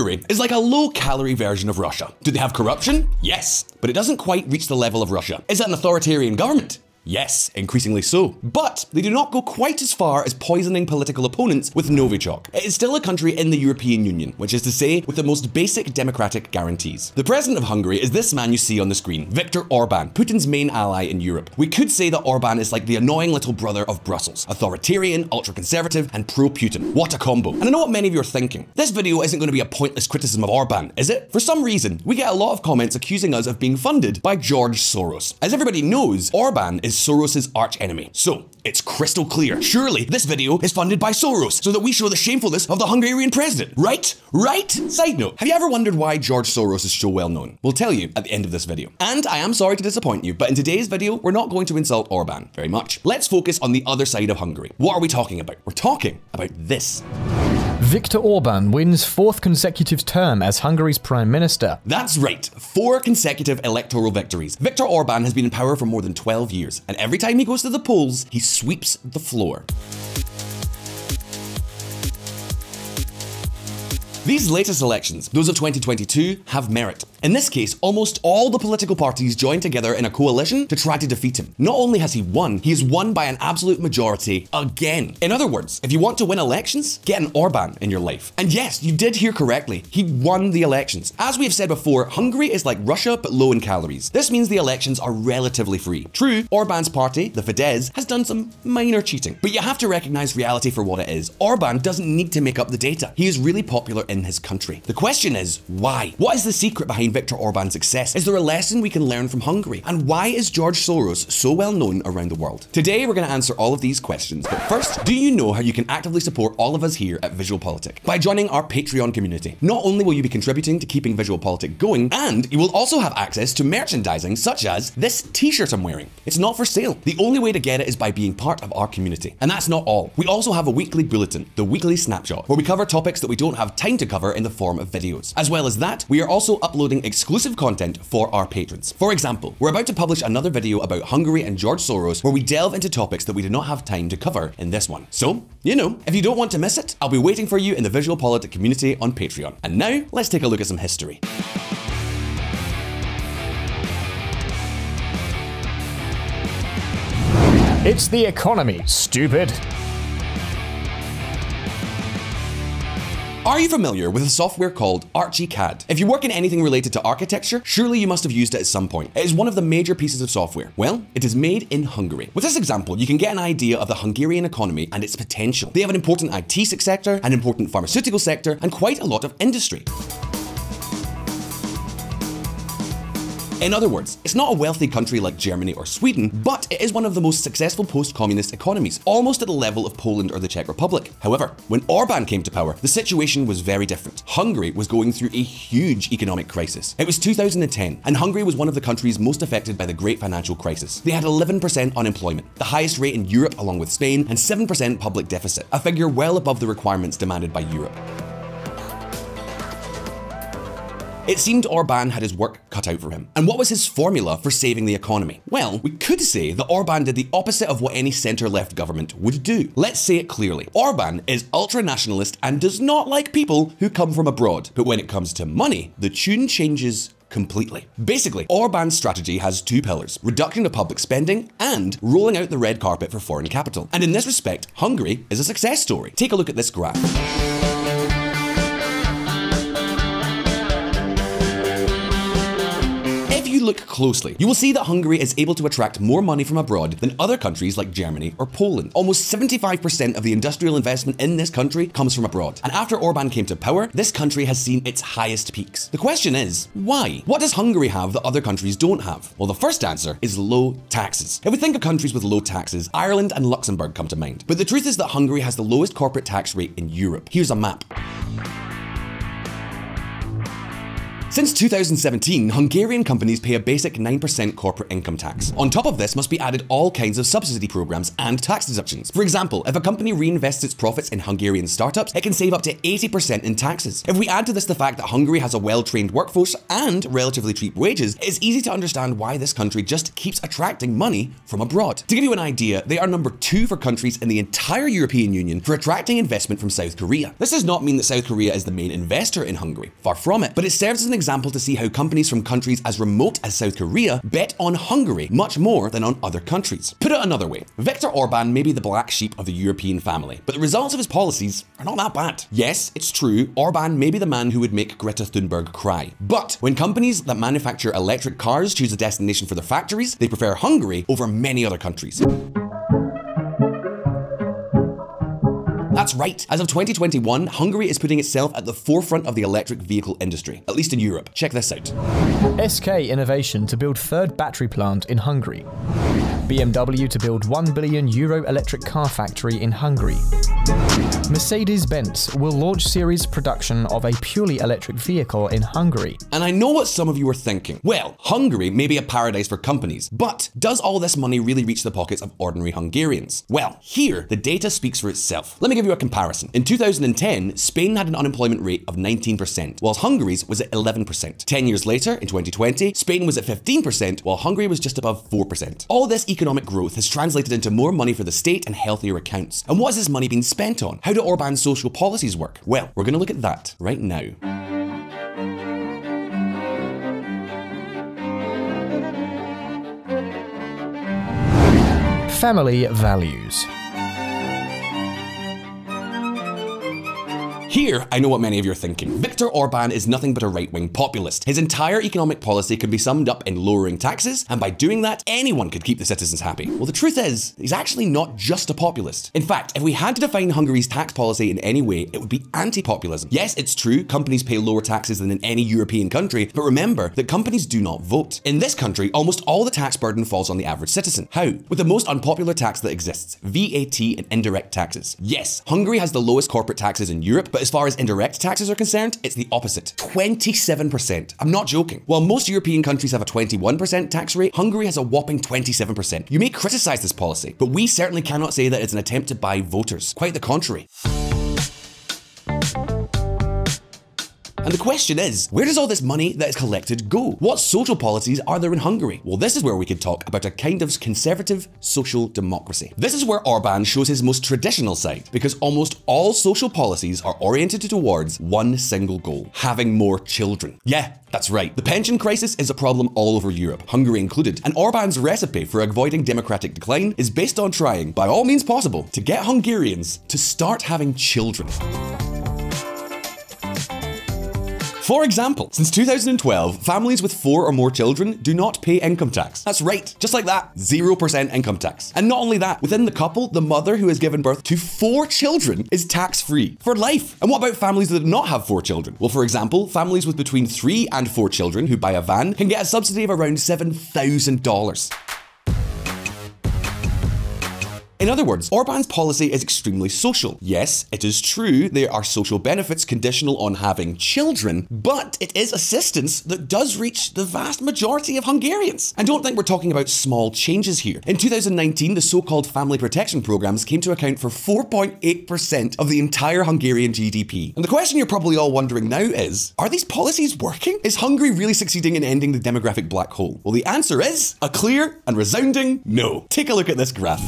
Hungary is like a low-calorie version of Russia. Do they have corruption? Yes, but it doesn't quite reach the level of Russia. Is it an authoritarian government? Yes, increasingly so. But they do not go quite as far as poisoning political opponents with Novichok. It is still a country in the European Union, which is to say, with the most basic democratic guarantees. The president of Hungary is this man you see on the screen, Viktor Orbán, Putin's main ally in Europe. We could say that Orbán is like the annoying little brother of Brussels, authoritarian, ultra-conservative, and pro-Putin. What a combo. And I know what many of you are thinking. This video isn't going to be a pointless criticism of Orbán, is it? For some reason, we get a lot of comments accusing us of being funded by George Soros. As everybody knows, Orbán is Soros's arch enemy. So it's crystal clear. Surely this video is funded by Soros so that we show the shamefulness of the Hungarian president, right? Right? Side note, have you ever wondered why George Soros is so well known? We'll tell you at the end of this video. And I am sorry to disappoint you, but in today's video, we're not going to insult Orbán very much. Let's focus on the other side of Hungary. What are we talking about? We're talking about this. Viktor Orbán wins 4th consecutive term as Hungary's prime minister. That's right, 4 consecutive electoral victories. Viktor Orbán has been in power for more than 12 years, and every time he goes to the polls, he sweeps the floor. These latest elections, those of 2022, have merit. In this case, almost all the political parties joined together in a coalition to try to defeat him. Not only has he won, he has won by an absolute majority again. In other words, if you want to win elections, get an Orbán in your life. And yes, you did hear correctly, he won the elections. As we've said before, Hungary is like Russia, but low in calories. This means the elections are relatively free. True, Orbán's party, the Fidesz, has done some minor cheating, but you have to recognize reality for what it is. Orbán doesn't need to make up the data. He is really popular in his country. The question is, why? What is the secret behind Viktor Orbán's success? Is there a lesson we can learn from Hungary? And why is George Soros so well known around the world? Today, we're going to answer all of these questions. But first, do you know how you can actively support all of us here at VisualPolitik? By joining our Patreon community. Not only will you be contributing to keeping VisualPolitik going, and you will also have access to merchandising such as this t-shirt I'm wearing. It's not for sale. The only way to get it is by being part of our community. And that's not all. We also have a weekly bulletin, the Weekly Snapshot, where we cover topics that we don't have time to cover in the form of videos. As well as that, we are also uploading exclusive content for our patrons. For example, we're about to publish another video about Hungary and George Soros where we delve into topics that we did not have time to cover in this one. So, you know, if you don't want to miss it, I'll be waiting for you in the VisualPolitik community on Patreon. And now, let's take a look at some history. It's the economy, stupid. Are you familiar with a software called ArchiCAD? If you work in anything related to architecture, surely you must have used it at some point. It is one of the major pieces of software. Well, it is made in Hungary. With this example, you can get an idea of the Hungarian economy and its potential. They have an important IT sector, an important pharmaceutical sector, and quite a lot of industry. In other words, it's not a wealthy country like Germany or Sweden, but it is one of the most successful post-communist economies, almost at the level of Poland or the Czech Republic. However, when Orbán came to power, the situation was very different. Hungary was going through a huge economic crisis. It was 2010, and Hungary was one of the countries most affected by the Great Financial Crisis. They had 11% unemployment, the highest rate in Europe along with Spain, and 7% public deficit, a figure well above the requirements demanded by Europe. It seemed Orbán had his work cut out for him. And what was his formula for saving the economy? Well, we could say that Orbán did the opposite of what any centre-left government would do. Let's say it clearly. Orbán is ultra-nationalist and does not like people who come from abroad. But when it comes to money, the tune changes completely. Basically, Orbán's strategy has 2 pillars, reduction of public spending and rolling out the red carpet for foreign capital. And in this respect, Hungary is a success story. Take a look at this graph. Look closely, you will see that Hungary is able to attract more money from abroad than other countries like Germany or Poland. Almost 75% of the industrial investment in this country comes from abroad. And after Orbán came to power, this country has seen its highest peaks. The question is, why? What does Hungary have that other countries don't have? Well, the first answer is low taxes. If we think of countries with low taxes, Ireland and Luxembourg come to mind. But the truth is that Hungary has the lowest corporate tax rate in Europe. Here's a map. Since 2017, Hungarian companies pay a basic 9% corporate income tax. On top of this must be added all kinds of subsidy programs and tax deductions. For example, if a company reinvests its profits in Hungarian startups, it can save up to 80% in taxes. If we add to this the fact that Hungary has a well-trained workforce and relatively cheap wages, it's easy to understand why this country just keeps attracting money from abroad. To give you an idea, they are number 2 for countries in the entire European Union for attracting investment from South Korea. This does not mean that South Korea is the main investor in Hungary, far from it, but it serves as an example to see how companies from countries as remote as South Korea bet on Hungary much more than on other countries. Put it another way, Viktor Orbán may be the black sheep of the European family, but the results of his policies are not that bad. Yes, it's true, Orbán may be the man who would make Greta Thunberg cry, but when companies that manufacture electric cars choose a destination for their factories, they prefer Hungary over many other countries. That's right. As of 2021, Hungary is putting itself at the forefront of the electric vehicle industry, at least in Europe. Check this out. SK Innovation to build 3rd battery plant in Hungary. BMW to build €1 billion electric car factory in Hungary. Mercedes-Benz will launch series production of a purely electric vehicle in Hungary. And I know what some of you are thinking. Well, Hungary may be a paradise for companies, but does all this money really reach the pockets of ordinary Hungarians? Well, here, the data speaks for itself. Let me give you a comparison. In 2010, Spain had an unemployment rate of 19%, whilst Hungary's was at 11%. 10 years later, in 2020, Spain was at 15%, while Hungary was just above 4%. All this economic growth has translated into more money for the state and healthier accounts. And what has this money been spent on? How do Orbán's social policies work? Well, we're going to look at that right now. Family values. Here, I know what many of you are thinking. Viktor Orbán is nothing but a right-wing populist. His entire economic policy can be summed up in lowering taxes, and by doing that, anyone could keep the citizens happy. Well, the truth is, he's actually not just a populist. In fact, if we had to define Hungary's tax policy in any way, it would be anti-populism. Yes, it's true, companies pay lower taxes than in any European country, but remember that companies do not vote. In this country, almost all the tax burden falls on the average citizen. How? With the most unpopular tax that exists, VAT and indirect taxes. Yes, Hungary has the lowest corporate taxes in Europe, but as far as indirect taxes are concerned, it's the opposite, 27%. I'm not joking. While most European countries have a 21% tax rate, Hungary has a whopping 27%. You may criticize this policy, but we certainly cannot say that it's an attempt to buy voters. Quite the contrary. And the question is, where does all this money that is collected go? What social policies are there in Hungary? Well, this is where we could talk about a kind of conservative social democracy. This is where Orbán shows his most traditional side, because almost all social policies are oriented towards one single goal, having more children. Yeah, that's right. The pension crisis is a problem all over Europe, Hungary included, and Orbán's recipe for avoiding democratic decline is based on trying, by all means possible, to get Hungarians to start having children. For example, since 2012, families with 4 or more children do not pay income tax. That's right, just like that, 0% income tax. And not only that, within the couple, the mother who has given birth to 4 children is tax-free for life. And what about families that do not have 4 children? Well, for example, families with between 3 and 4 children who buy a van can get a subsidy of around $7,000. In other words, Orbán's policy is extremely social. Yes, it is true there are social benefits conditional on having children, but it is assistance that does reach the vast majority of Hungarians. And don't think we're talking about small changes here. In 2019, the so-called family protection programs came to account for 4.8% of the entire Hungarian GDP. And the question you're probably all wondering now is, are these policies working? Is Hungary really succeeding in ending the demographic black hole? Well, the answer is a clear and resounding no. Take a look at this graph.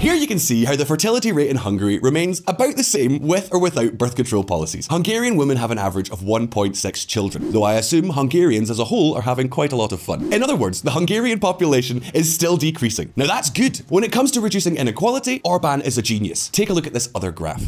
Here you can see how the fertility rate in Hungary remains about the same with or without birth control policies. Hungarian women have an average of 1.6 children, though I assume Hungarians as a whole are having quite a lot of fun. In other words, the Hungarian population is still decreasing. Now that's good. When it comes to reducing inequality, Orbán is a genius. Take a look at this other graph.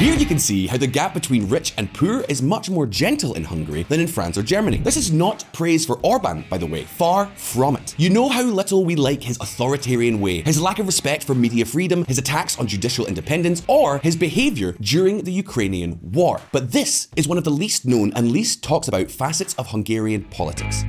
Here you can see how the gap between rich and poor is much more gentle in Hungary than in France or Germany. This is not praise for Orbán, by the way, far from it. You know how little we like his authoritarian way, his lack of respect for media freedom, his attacks on judicial independence, or his behavior during the Ukrainian war. But this is one of the least known and least talked about facets of Hungarian politics.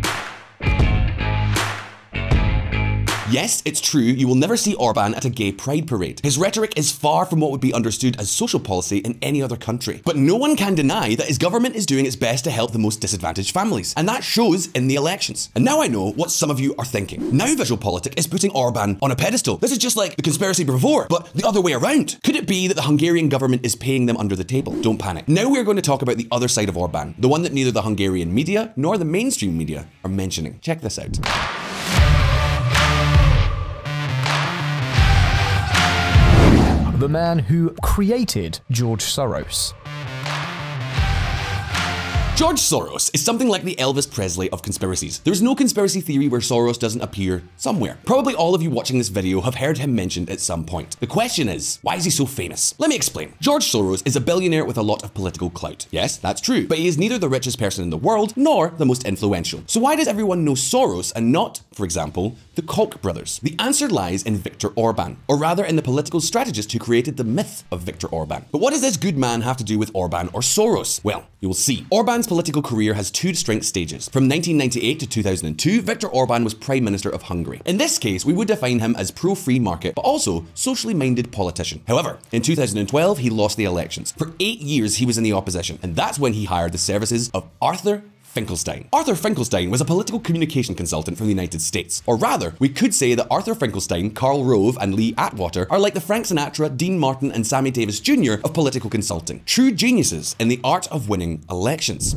Yes, it's true, you will never see Orbán at a gay pride parade. His rhetoric is far from what would be understood as social policy in any other country. But no one can deny that his government is doing its best to help the most disadvantaged families. And that shows in the elections. And now I know what some of you are thinking. Now VisualPolitik is putting Orbán on a pedestal. This is just like the conspiracy before, but the other way around. Could it be that the Hungarian government is paying them under the table? Don't panic. Now we're going to talk about the other side of Orbán, the one that neither the Hungarian media nor the mainstream media are mentioning. Check this out. The man who created George Soros. George Soros is something like the Elvis Presley of conspiracies. There's no conspiracy theory where Soros doesn't appear somewhere. Probably all of you watching this video have heard him mentioned at some point. The question is, why is he so famous? Let me explain. George Soros is a billionaire with a lot of political clout. Yes, that's true, but he is neither the richest person in the world nor the most influential. So why does everyone know Soros and not, for example, the Koch brothers? The answer lies in Viktor Orbán, or rather in the political strategist who created the myth of Viktor Orbán. But what does this good man have to do with Orbán or Soros? Well, you will see. Orbán's political career has two distinct stages. From 1998 to 2002, Viktor Orbán was Prime Minister of Hungary. In this case, we would define him as pro-free market, but also socially minded politician. However, in 2012, he lost the elections. For 8 years, he was in the opposition, and that's when he hired the services of Arthur Finkelstein. Arthur Finkelstein was a political communication consultant from the United States. Or rather, we could say that Arthur Finkelstein, Karl Rove, and Lee Atwater are like the Frank Sinatra, Dean Martin, and Sammy Davis Jr. of political consulting. True geniuses in the art of winning elections.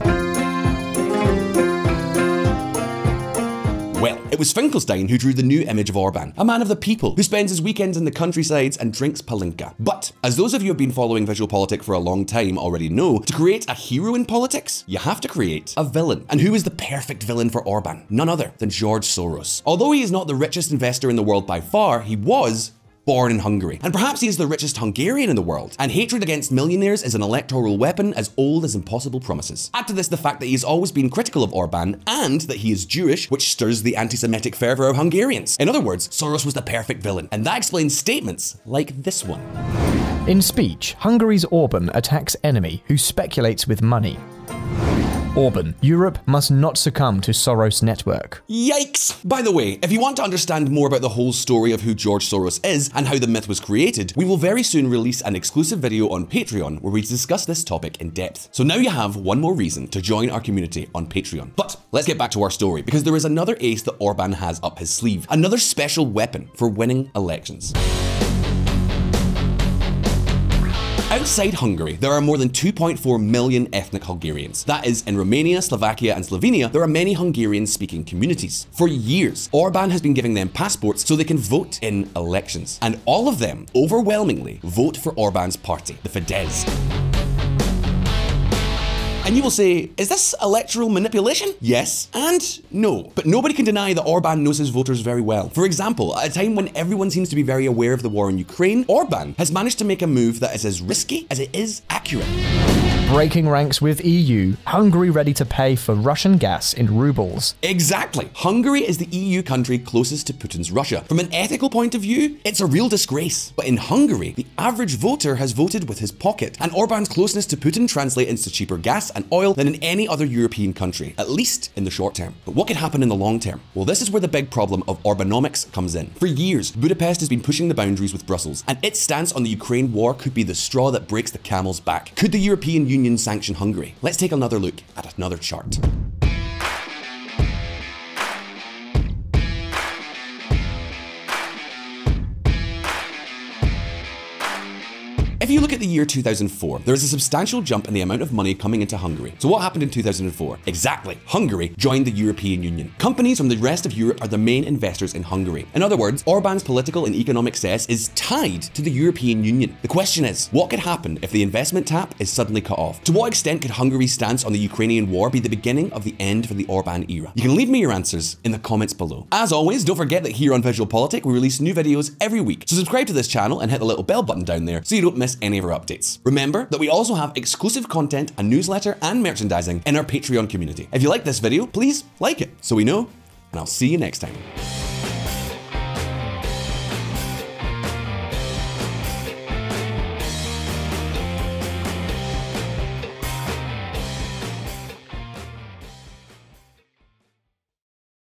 Well, it was Finkelstein who drew the new image of Orbán, a man of the people who spends his weekends in the countrysides and drinks palinka. But, as those of you who have been following VisualPolitik for a long time already know, to create a hero in politics, you have to create a villain. And who is the perfect villain for Orbán? None other than George Soros. Although he is not the richest investor in the world by far, he was born in Hungary. And perhaps he is the richest Hungarian in the world. And hatred against millionaires is an electoral weapon as old as impossible promises. Add to this the fact that he's always been critical of Orbán and that he is Jewish, which stirs the anti-Semitic fervor of Hungarians. In other words, Soros was the perfect villain. And that explains statements like this one. In speech, Hungary's Orbán attacks enemy who speculates with money. Orbán, Europe must not succumb to Soros' network. Yikes! By the way, if you want to understand more about the whole story of who George Soros is and how the myth was created, we will very soon release an exclusive video on Patreon where we discuss this topic in depth. So now you have one more reason to join our community on Patreon. But let's get back to our story, because there is another ace that Orbán has up his sleeve, another special weapon for winning elections. Outside Hungary, there are more than 2.4 million ethnic Hungarians. That is, in Romania, Slovakia, and Slovenia, there are many Hungarian-speaking communities. For years, Orbán has been giving them passports so they can vote in elections. And all of them, overwhelmingly, vote for Orbán's party, the Fidesz. And you will say, is this electoral manipulation? Yes and no. But nobody can deny that Orbán knows his voters very well. For example, at a time when everyone seems to be very aware of the war in Ukraine, Orbán has managed to make a move that is as risky as it is accurate. Breaking ranks with EU, Hungary ready to pay for Russian gas in rubles. Exactly. Hungary is the EU country closest to Putin's Russia. From an ethical point of view, it's a real disgrace. But in Hungary, the average voter has voted with his pocket, and Orbán's closeness to Putin translates into cheaper gas and oil than in any other European country, at least in the short term. But what could happen in the long term? Well, this is where the big problem of Orbánomics comes in. For years, Budapest has been pushing the boundaries with Brussels, and its stance on the Ukraine war could be the straw that breaks the camel's back. Could the European Union sanction Hungary? Let's take another look at another chart. If you look at the year 2004, there is a substantial jump in the amount of money coming into Hungary. So what happened in 2004? Exactly, Hungary joined the European Union. Companies from the rest of Europe are the main investors in Hungary. In other words, Orbán's political and economic success is tied to the European Union. The question is, what could happen if the investment tap is suddenly cut off? To what extent could Hungary's stance on the Ukrainian war be the beginning of the end for the Orbán era? You can leave me your answers in the comments below. As always, don't forget that here on VisualPolitik, we release new videos every week. So subscribe to this channel and hit the little bell button down there so you don't miss any of our updates. Remember that we also have exclusive content, a newsletter, and merchandising in our Patreon community. If you like this video, please like it so we know, and I'll see you next time.